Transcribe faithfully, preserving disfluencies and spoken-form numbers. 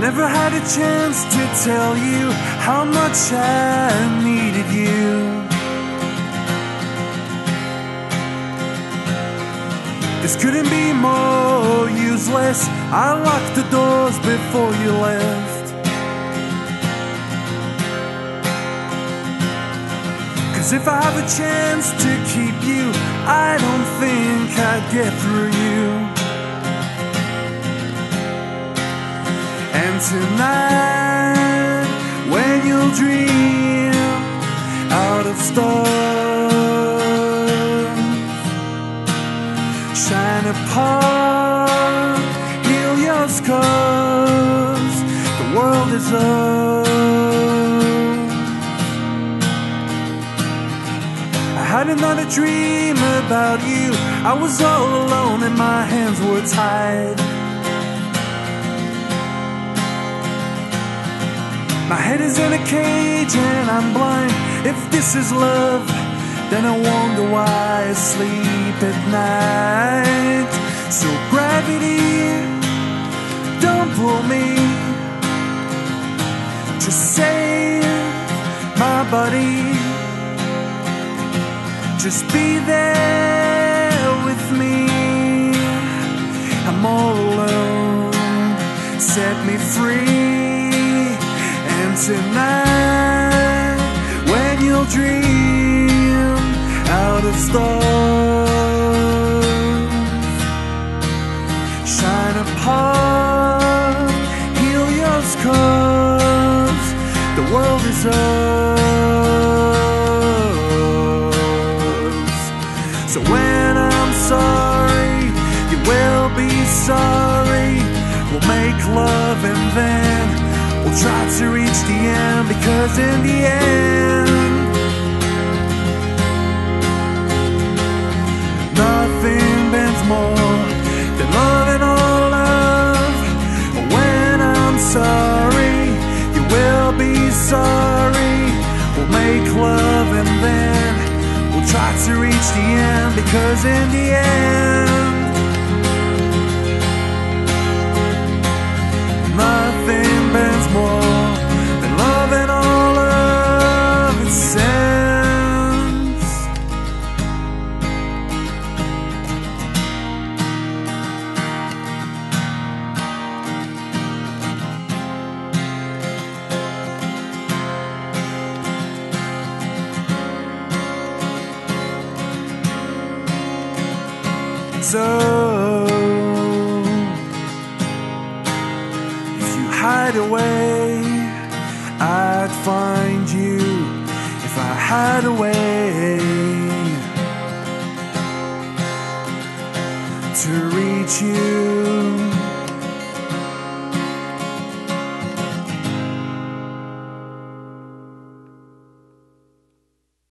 never had a chance to tell you how much I needed you. This couldn't be more useless. I locked the doors before you left. Cause if I have a chance to keep you, I don't think I'd get through you. And tonight, when you'll dream out of storms, shine apart, heal your scars, the world is ours. I had another dream about you. I was all alone and my hands were tied. My head is in a cage and I'm blind. If this is love, then I wonder why I sleep at night. So gravity, don't pull me. Just save my body. Just be there with me. I'm all alone. Set me free. Tonight, when you'll dream out of stars, shine apart, heal your scars, the world is ours. So when I'm sorry, you will be sorry. We'll make love and then we'll try to reach the end, because in the end, nothing bends more than love and all love. When I'm sorry, you will be sorry. We'll make love and then we'll try to reach the end, because in the end, so, if you hide away, I'd find you. If I hide away to reach you,